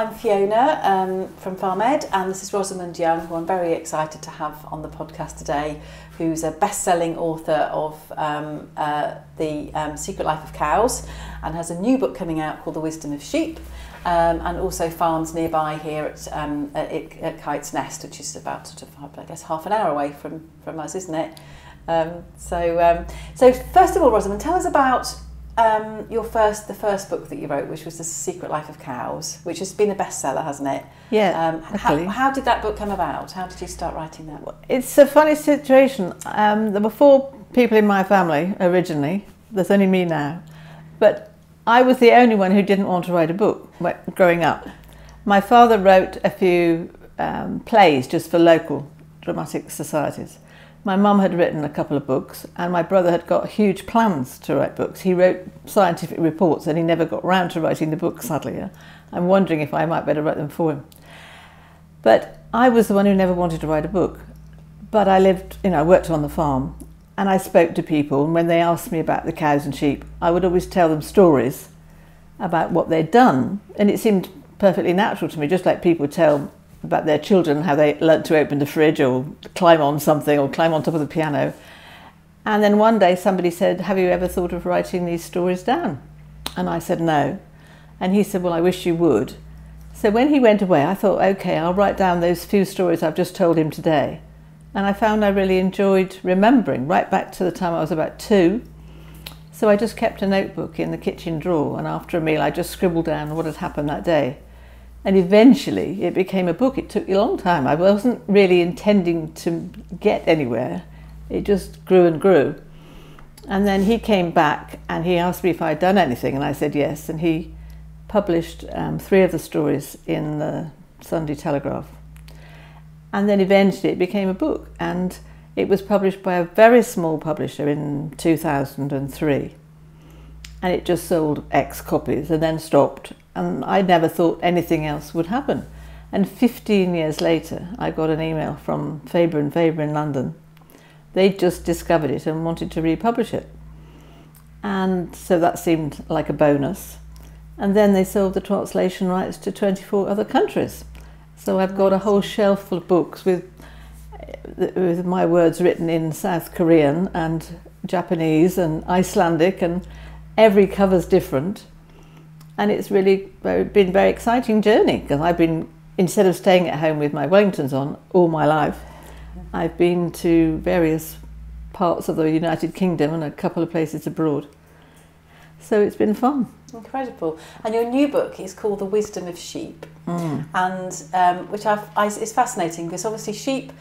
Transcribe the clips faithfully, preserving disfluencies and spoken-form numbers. I'm Fiona um, from Farm Ed, and this is Rosamund Young, who I'm very excited to have on the podcast today, who's a best-selling author of um, uh, The um, Secret Life of Cows, and has a new book coming out called The Wisdom of Sheep, um, and also farms nearby here at, um, at, at Kite's Nest, which is about sort of, I guess, half an hour away from, from us, isn't it? Um, so, um, so first of all, Rosamund, tell us about Um, your first, the first book that you wrote, which was The Secret Life of Cows, which has been a bestseller, hasn't it? Yeah. Um, how, how did that book come about? How did you start writing that? It's a funny situation. Um, there were four people in my family originally. There's only me now, but I was the only one who didn't want to write a book growing up. My father wrote a few um, plays just for local dramatic societies. My mum had written a couple of books, and my brother had got huge plans to write books. He wrote scientific reports, and he never got round to writing the books, sadly. I'm wondering if I might better write them for him. But I was the one who never wanted to write a book. But I lived, you know, I worked on the farm, and I spoke to people, and when they asked me about the cows and sheep, I would always tell them stories about what they'd done, and it seemed perfectly natural to me, just like people tell about their children, how they learnt to open the fridge or climb on something or climb on top of the piano. And then one day somebody said, have you ever thought of writing these stories down? And I said no. And he said, well, I wish you would. So when he went away, I thought, okay, I'll write down those few stories I've just told him today. And I found I really enjoyed remembering, right back to the time I was about two. So I just kept a notebook in the kitchen drawer, and after a meal I just scribbled down what had happened that day. And eventually it became a book. It took a long time. I wasn't really intending to get anywhere. It just grew and grew. And then he came back and he asked me if I'd done anything, and I said yes. And he published um, three of the stories in the Sunday Telegraph. And then eventually it became a book, and it was published by a very small publisher in two thousand three. And it just sold X copies and then stopped. And I never thought anything else would happen. And fifteen years later, I got an email from Faber and Faber in London. They'd just discovered it and wanted to republish it. And so that seemed like a bonus. And then they sold the translation rights to twenty-four other countries. So I've got a whole shelf full of books with, with my words written in South Korean and Japanese and Icelandic, and every cover's different. And it's really very, been a very exciting journey, because I've been, instead of staying at home with my Wellingtons on all my life, I've been to various parts of the United Kingdom and a couple of places abroad. So it's been fun. Incredible. And your new book is called The Wisdom of Sheep, mm. and um, which I've, I, is fascinating, because obviously sheep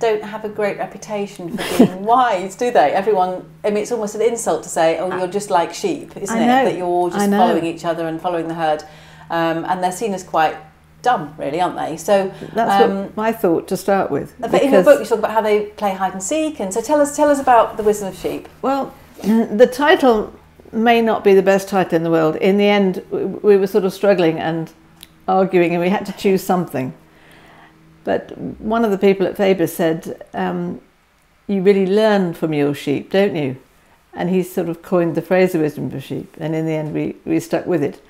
don't have a great reputation for being wise, do they? Everyone, I mean, it's almost an insult to say, oh, you're just like sheep, isn't it? That you're all just following each other and following the herd. Um, and they're seen as quite dumb, really, aren't they? So that's um, what my thought to start with. But in your book, you talk about how they play hide and seek. And so tell us, tell us about The Wisdom of Sheep. Well, the title may not be the best title in the world. In the end, we were sort of struggling and arguing, and we had to choose something. But one of the people at Faber said, um, you really learn from your sheep, don't you? And he sort of coined the phrase the wisdom of sheep, and in the end we, we stuck with it.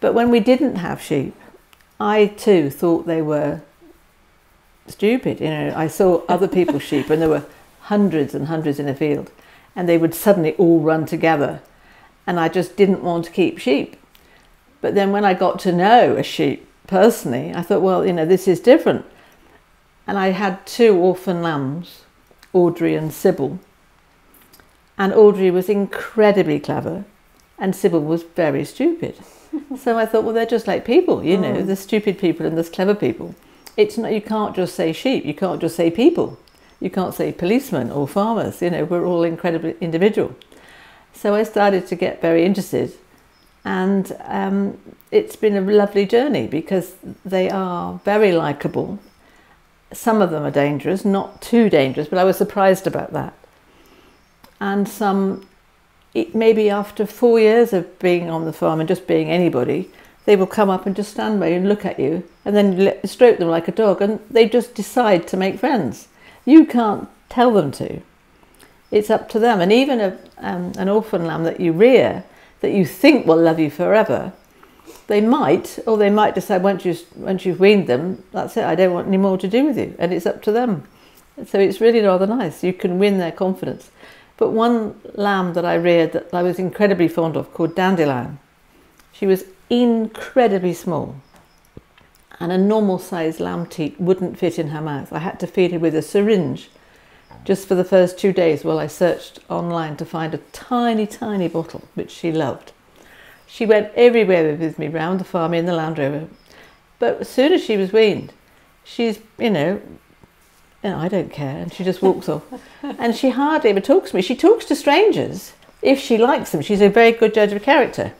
But when we didn't have sheep, I too thought they were stupid. You know, I saw other people's sheep, and there were hundreds and hundreds in a field, and they would suddenly all run together. And I just didn't want to keep sheep. But then when I got to know a sheep personally, I thought, well, you know, this is different. And I had two orphan lambs, Audrey and Sybil. And Audrey was incredibly clever, and Sybil was very stupid. So I thought, well, they're just like people, you know, oh. There's stupid people and there's clever people. It's not, you can't just say sheep, you can't just say people, you can't say policemen or farmers, you know, we're all incredibly individual. So I started to get very interested, and um, it's been a lovely journey, because they are very likeable. Some of them are dangerous, not too dangerous, but I was surprised about that. And some, it, maybe after four years of being on the farm and just being anybody, they will come up and just stand by you and look at you, and then stroke them like a dog, and they just decide to make friends. You can't tell them to. It's up to them. And even a, um, an orphan lamb that you rear, that you think will love you forever, they might, or they might decide once you once you've weaned them, that's it, I don't want any more to do with you, and it's up to them. So it's really rather nice. You can win their confidence. But one lamb that I reared that I was incredibly fond of, called Dandelion, she was incredibly small, and a normal sized lamb teat wouldn't fit in her mouth. I had to feed her with a syringe just for the first two days while I searched online to find a tiny, tiny bottle, which she loved. She went everywhere with me, round the farm in the Land Rover. But as soon as she was weaned, she's, you know, no, I don't care, and she just walks off. And she hardly ever talks to me. She talks to strangers if she likes them. She's a very good judge of character.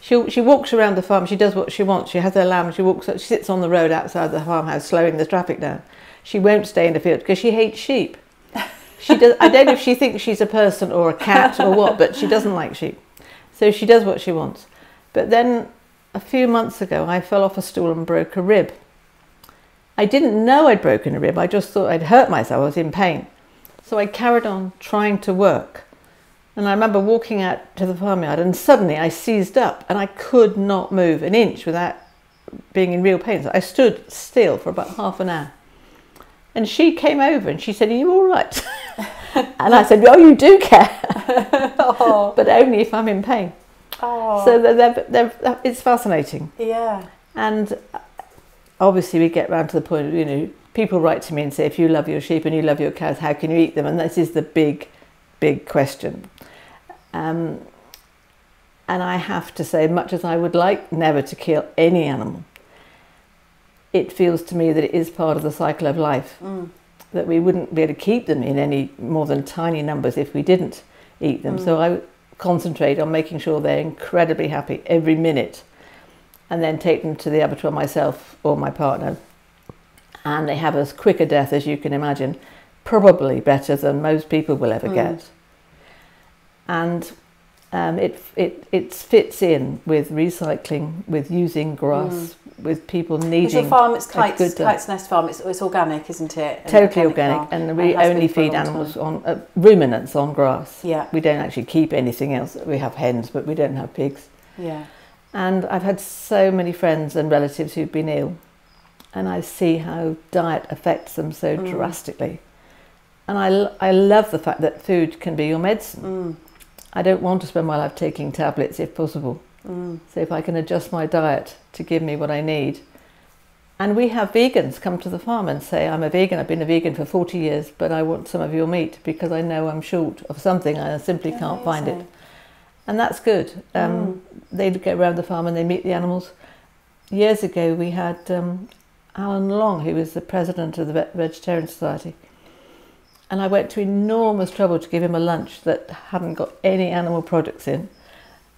She, she walks around the farm, she does what she wants. She has her lamb, she walks up, she sits on the road outside the farmhouse slowing the traffic down. She won't stay in the field because she hates sheep. She does, I don't know if she thinks she's a person or a cat or what, but she doesn't like sheep. So she does what she wants. But then a few months ago, I fell off a stool and broke a rib. I didn't know I'd broken a rib, I just thought I'd hurt myself, I was in pain. So I carried on trying to work. And I remember walking out to the farmyard and suddenly I seized up and I could not move an inch without being in real pain. So I stood still for about half an hour. And she came over and she said, "Are you all right?" And I said, "Oh, you do care." Oh. But only if I'm in pain. Oh. So they're, they're, they're, it's fascinating. Yeah. And obviously we get round to the point of, you know, people write to me and say, if you love your sheep and you love your cows, how can you eat them? And this is the big, big question. Um, and I have to say, much as I would like never to kill any animal, it feels to me that it is part of the cycle of life. Mm. That we wouldn't be able to keep them in any more than tiny numbers if we didn't eat them. Mm. So I concentrate on making sure they're incredibly happy every minute, and then take them to the abattoir myself or my partner, and they have as quick a death as you can imagine, probably better than most people will ever mm. get. And um, it, it, it fits in with recycling, with using grass, mm. with people needing. Is your farm, it's Kite's, Kite's Nest Farm, it's, it's organic, isn't it? And totally organic, organic and we and only feed animals time. on, uh, ruminants on grass. Yeah. We don't actually keep anything else. We have hens, but we don't have pigs. Yeah. And I've had so many friends and relatives who've been ill, and I see how diet affects them so mm. drastically. And I, I love the fact that food can be your medicine. Mm. I don't want to spend my life taking tablets if possible. Mm. So if I can adjust my diet to give me what I need. And we have vegans come to the farm and say, "I'm a vegan, I've been a vegan for forty years, but I want some of your meat because I know I'm short of something, I simply Amazing. can't find it." And that's good. Um, mm. They go around the farm and they meet the animals. Years ago we had um, Alan Long, who was the president of the Vegetarian Society. And I went to enormous trouble to give him a lunch that hadn't got any animal products in.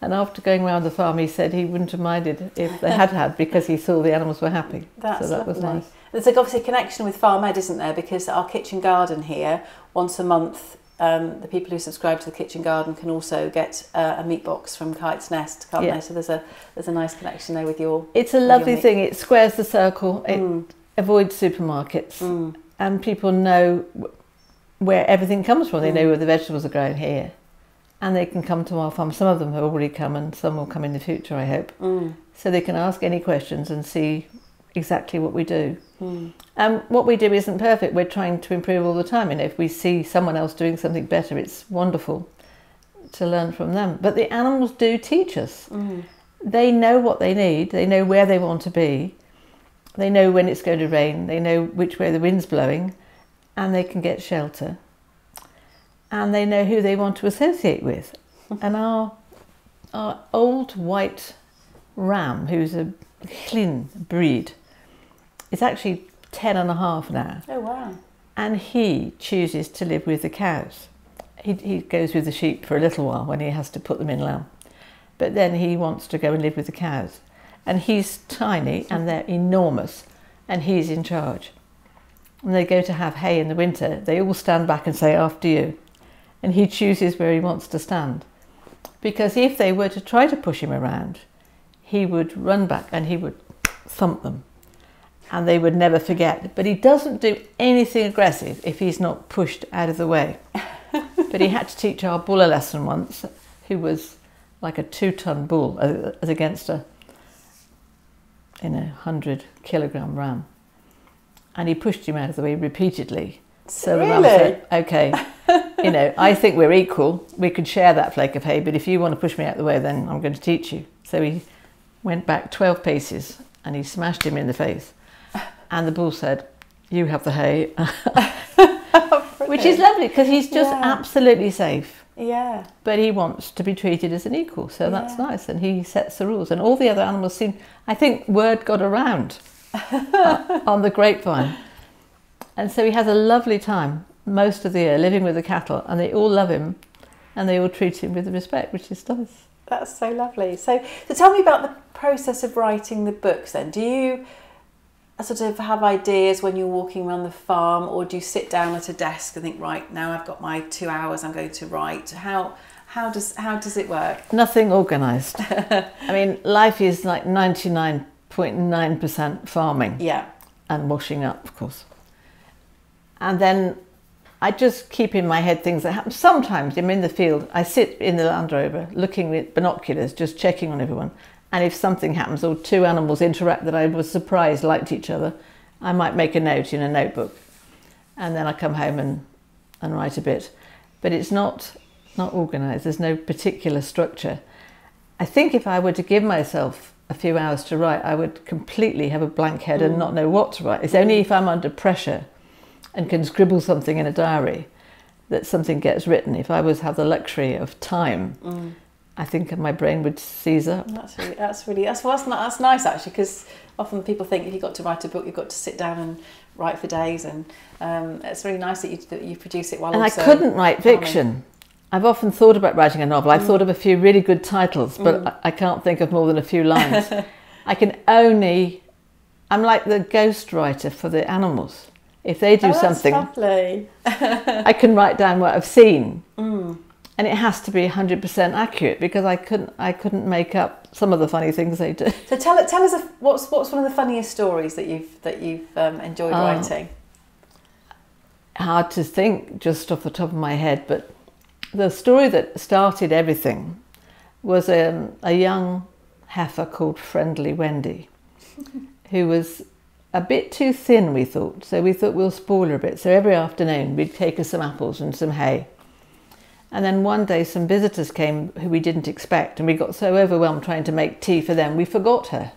And after going around the farm, he said he wouldn't have minded if they had had, because he saw the animals were happy. That's so that lovely. was nice. There's obviously a connection with Farm Ed, isn't there? Because our kitchen garden here, once a month, Um, the people who subscribe to the Kitchen Garden can also get uh, a meat box from Kite's Nest, can't yeah. they? So there's a there's a nice connection there with your. It's a lovely thing. It squares the circle. Mm. It avoids supermarkets, mm. and people know where everything comes from. They mm. know where the vegetables are grown here, and they can come to our farm. Some of them have already come, and some will come in the future, I hope. Mm. So they can ask any questions and see exactly what we do. Mm. Um, what we do isn't perfect, we're trying to improve all the time, and if we see someone else doing something better, it's wonderful to learn from them. But the animals do teach us. Mm. They know what they need, they know where they want to be, they know when it's going to rain, they know which way the wind's blowing, and they can get shelter. And they know who they want to associate with. And our, our old white ram, who's a Clun breed, it's actually ten and a half now. Oh wow! And he chooses to live with the cows. He, he goes with the sheep for a little while when he has to put them in lamb, but then he wants to go and live with the cows. And he's tiny and they're enormous, and he's in charge. When they go to have hay in the winter, they all stand back and say, "After you," and he chooses where he wants to stand, because if they were to try to push him around, he would run back and he would thump them. And they would never forget. But he doesn't do anything aggressive if he's not pushed out of the way. But he had to teach our bull a lesson once, who was like a two-ton bull as against a in a hundred kilogram ram. And he pushed him out of the way repeatedly. So really? The ram said, okay, you know, I think we're equal. We could share that flake of hay, but if you want to push me out of the way, then I'm going to teach you. So he went back twelve paces and he smashed him in the face. And the bull said, you have the hay. Which is lovely because he's just yeah. absolutely safe. Yeah. But he wants to be treated as an equal. So yeah. that's nice. And he sets the rules. And all the other animals seem, I think word got around uh, on the grapevine. And so he has a lovely time most of the year living with the cattle, and they all love him and they all treat him with respect, which is nice. That's so lovely. So, so tell me about the process of writing the books then. Do you sort of have ideas when you're walking around the farm, or do you sit down at a desk and think, right, now I've got my two hours, I'm going to write? How, how, does, how does it work? Nothing organised. I mean, life is like ninety-nine point nine percent farming. Yeah. And washing up, of course. And then I just keep in my head things that happen. Sometimes I'm in the field, I sit in the Land Rover looking with binoculars, just checking on everyone. And if something happens or two animals interact that I was surprised liked each other, I might make a note in a notebook. And then I come home and, and write a bit. But it's not, not organised, there's no particular structure. I think if I were to give myself a few hours to write, I would completely have a blank head and not know what to write. It's only if I'm under pressure and can scribble something in a diary that something gets written. If I was have the luxury of time, mm. I think my brain would seize up. That's really, that's really, that's, well, that's, not, that's nice actually, because often people think if you've got to write a book, you've got to sit down and write for days, and um, it's really nice that you, that you produce it while and also... And I couldn't write fiction. I mean, I've often thought about writing a novel. I've mm. thought of a few really good titles, but mm. I, I can't think of more than a few lines. I can only, I'm like the ghostwriter for the animals. If they do oh, something, I can write down what I've seen, mm. and it has to be one hundred percent accurate because I couldn't, I couldn't make up some of the funny things they do. So tell tell us a, what's what's one of the funniest stories that you've that you've um, enjoyed oh, writing. Hard to think just off the top of my head, but the story that started everything was um, a young heifer called Friendly Wendy, who was a bit too thin, we thought, so we thought we'll spoil her a bit. So every afternoon we'd take her some apples and some hay. And then one day some visitors came who we didn't expect, and we got so overwhelmed trying to make tea for them we forgot her.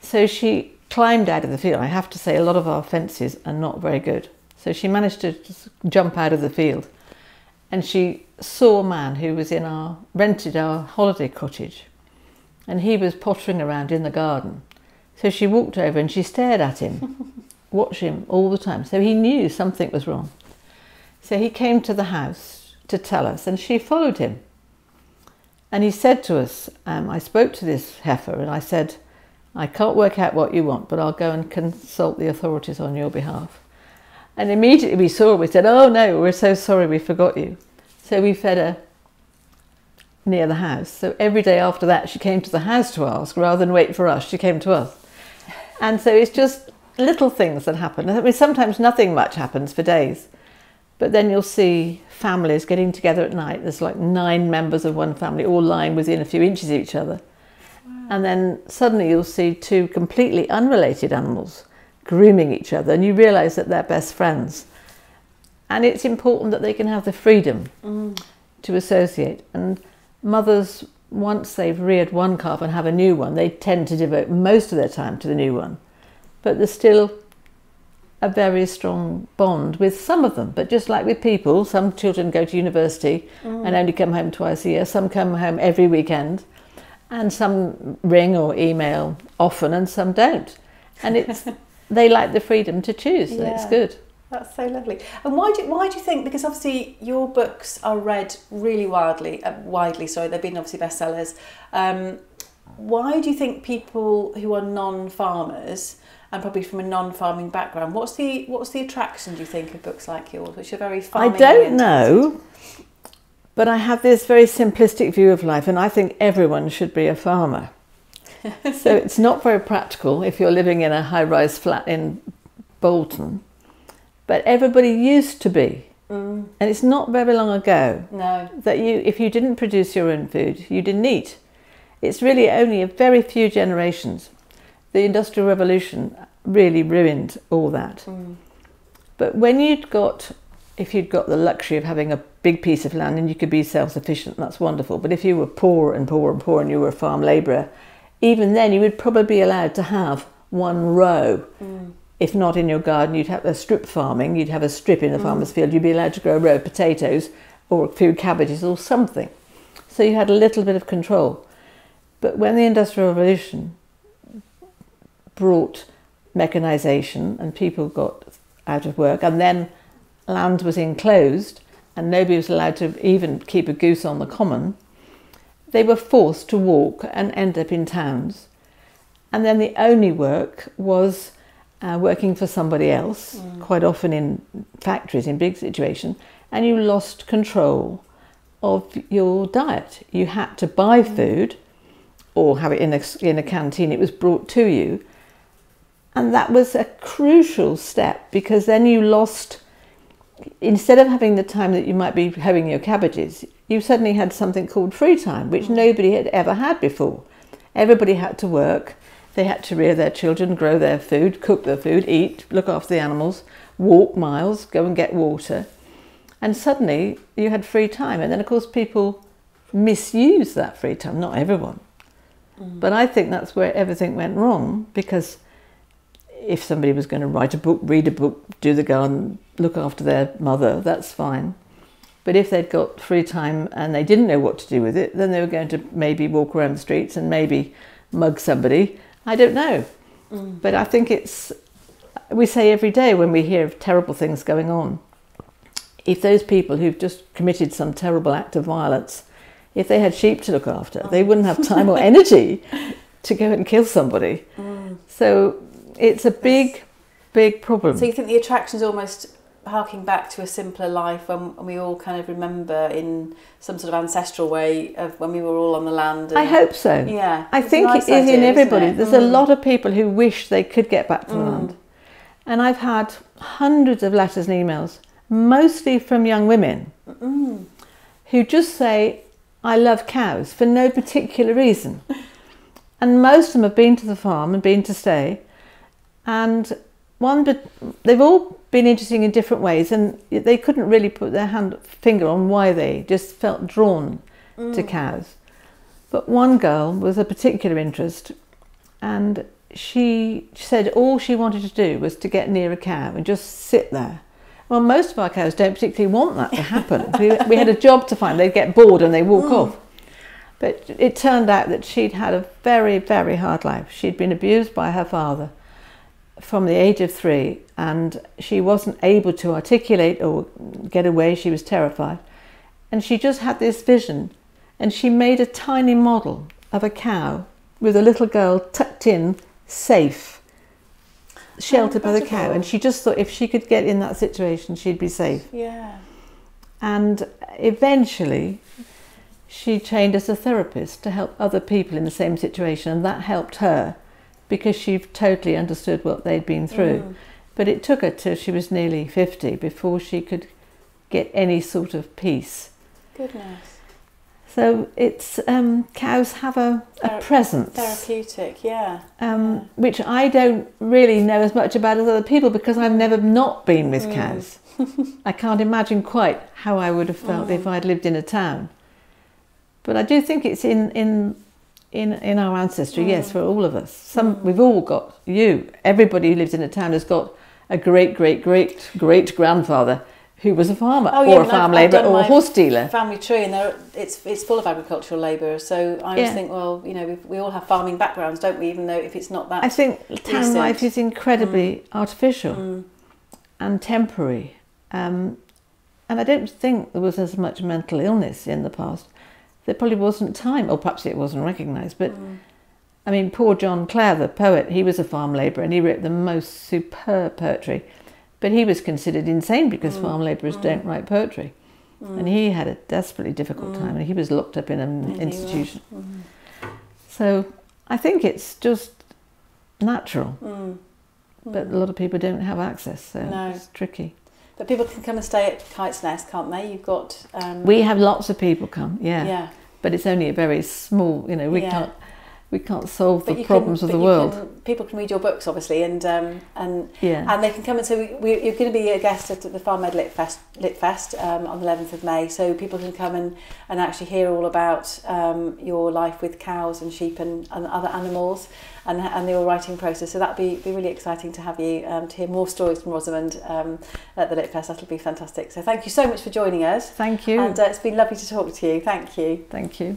So she climbed out of the field. I have to say a lot of our fences are not very good. So she managed to just jump out of the field, and she saw a man who was in our, rented our holiday cottage, and he was pottering around in the garden. So she walked over and she stared at him, watched him all the time. So he knew something was wrong. So he came to the house to tell us, and she followed him. And he said to us, um, I spoke to this heifer and I said, I can't work out what you want, but I'll go and consult the authorities on your behalf. And immediately we saw her, we said, oh no, we're so sorry, we forgot you. So we fed her near the house. So every day after that, she came to the house to ask, rather than wait for us, she came to us. And so it's just little things that happen. I mean, sometimes nothing much happens for days, but then you'll see families getting together at night. There's like nine members of one family all lying within a few inches of each other. Wow. And then suddenly you'll see two completely unrelated animals grooming each other, and you realise that they're best friends. And it's important that they can have the freedom mm. to associate. And mothers, once they've reared one calf and have a new one, they tend to devote most of their time to the new one. But there's still a very strong bond with some of them. But just like with people, some children go to university mm. and only come home twice a year. Some come home every weekend, and some ring or email often, and some don't. And it's they like the freedom to choose. Yeah. And it's good. That's so lovely. And why do why do you think? Because obviously your books are read really widely. Uh, widely, sorry, they've been obviously bestsellers. Um, why do you think people who are non-farmers and probably from a non-farming background, what's the what's the attraction do you think of books like yours, which are very farming? I don't know, but I have this very simplistic view of life, and I think everyone should be a farmer. So it's not very practical if you're living in a high-rise flat in Bolton. But everybody used to be, mm. and it's not very long ago no. that you, if you didn't produce your own food, you didn't eat. It's really only a very few generations. the Industrial Revolution really ruined all that. Mm. But when you'd got, if you'd got the luxury of having a big piece of land and you could be self-sufficient, that's wonderful. But if you were poor and poor and poor and you were a farm labourer, even then you would probably be allowed to have one row. Mm. If not in your garden, you'd have a strip farming, you'd have a strip in a mm. farmer's field, you'd be allowed to grow a row of potatoes or a few cabbages or something. So you had a little bit of control. But when the Industrial Revolution brought mechanisation and people got out of work, and then land was enclosed and nobody was allowed to even keep a goose on the common, they were forced to walk and end up in towns. And then the only work was uh, working for somebody else, mm. quite often in factories, in big situations, and you lost control of your diet. You had to buy mm. food or have it in a, in a canteen. It was brought to you. And that was a crucial step, because then you lost, instead of having the time that you might be hoeing your cabbages, you suddenly had something called free time, which nobody had ever had before. Everybody had to work. They had to rear their children, grow their food, cook their food, eat, look after the animals, walk miles, go and get water. And suddenly you had free time. And then, of course, people misuse that free time, not everyone. Mm. But I think that's where everything went wrong, because if somebody was going to write a book, read a book, do the garden, look after their mother, that's fine. But if they'd got free time and they didn't know what to do with it, then they were going to maybe walk around the streets and maybe mug somebody. I don't know. Mm. But I think it's, we say every day when we hear of terrible things going on, if those people who've just committed some terrible act of violence, if they had sheep to look after, oh. they wouldn't have time or energy to go and kill somebody. Mm. So it's a big, That's, big problem. So you think the attraction's almost harking back to a simpler life, when, when we all kind of remember in some sort of ancestral way of when we were all on the land. And, I hope so. Yeah. I think nice it is idea, in everybody. There's mm. a lot of people who wish they could get back to mm. the land. And I've had hundreds of letters and emails, mostly from young women, mm. who just say, I love cows, for no particular reason. And most of them have been to the farm and been to stay. And one, but they've all been interesting in different ways, and they couldn't really put their hand finger on why they just felt drawn mm. to cows. But one girl was a particular interest, and she said all she wanted to do was to get near a cow and just sit there. Well, most of our cows don't particularly want that to happen. we, we had a job to find. They'd get bored and they walk mm. off. But it turned out that she'd had a very, very hard life. She'd been abused by her father from the age of three, and she wasn't able to articulate or get away. She was terrified, and she just had this vision, and she made a tiny model of a cow with a little girl tucked in, safe, sheltered by the cow, and she just thought if she could get in that situation she'd be safe. Yeah. And eventually she trained as a therapist to help other people in the same situation, and that helped her, because she totally understood what they'd been through. Mm. But it took her till she was nearly fifty before she could get any sort of peace. Goodness. So it's, um, cows have a, Thera- a presence. Therapeutic, yeah. Um, yeah. Which I don't really know as much about as other people, because I've never not been with mm. cows. I can't imagine quite how I would have felt mm. if I'd lived in a town. But I do think it's in... in In, in our ancestry, mm. yes, for all of us. Some mm. We've all got, you, everybody who lives in a town has got a great, great, great, great grandfather who was a farmer, oh, yeah, or a farm labourer or a horse dealer. Family tree, and it's it's full of agricultural labour. So I always yeah. think, well, you know, we, we all have farming backgrounds, don't we? Even though if it's not that, I think town recent. life is incredibly mm. artificial mm. and temporary, um, and I don't think there was as much mental illness in the past. There probably wasn't time, or perhaps it wasn't recognised, but mm. I mean, poor John Clare, the poet, he was a farm labourer and he wrote the most superb poetry, but he was considered insane because mm. farm labourers mm. don't write poetry. Mm. And he had a desperately difficult mm. time, and he was locked up in an yeah, institution. Mm. So I think it's just natural, mm. but mm. a lot of people don't have access, so no. it's tricky. But people can come and stay at Kite's Nest, can't they? You've got... Um... We have lots of people come, yeah. yeah. But it's only a very small, you know, we yeah. can't... we can't solve but the problems can, of the world. Can, people can read your books, obviously, and um, and yeah. and they can come and say, we, we, you're going to be a guest at the Farm Ed Lit Fest, Lit Fest um, on the eleventh of May, so people can come and, and actually hear all about um, your life with cows and sheep and, and other animals and, and your writing process. So that'd be, be really exciting to have you, um, to hear more stories from Rosamund um, at the Lit Fest. That'll be fantastic. So thank you so much for joining us. Thank you. And uh, it's been lovely to talk to you. Thank you. Thank you.